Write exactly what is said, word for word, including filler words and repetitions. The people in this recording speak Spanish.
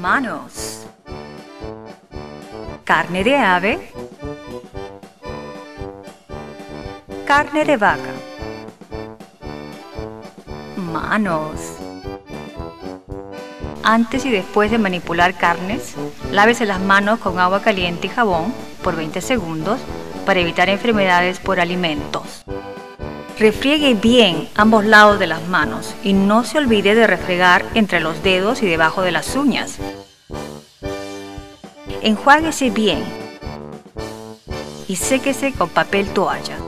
Manos. Carne de ave. Carne de vaca. Manos. Antes y después de manipular carnes, lávese las manos con agua caliente y jabón por veinte segundos para evitar enfermedades por alimentos. Refriegue bien ambos lados de las manos y no se olvide de refregar entre los dedos y debajo de las uñas. Enjuáguese bien y séquese con papel toalla.